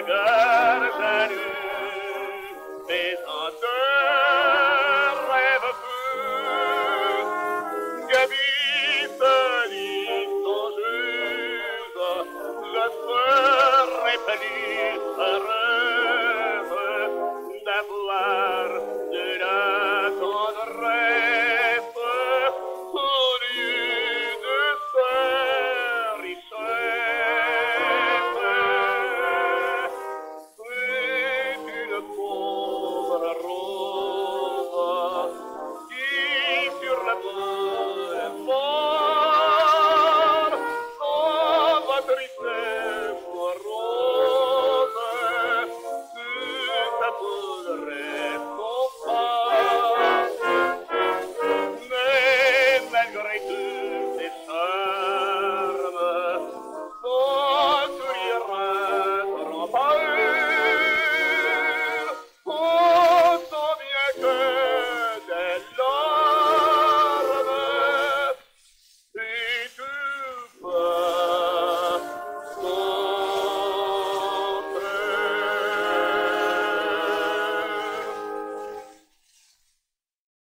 again.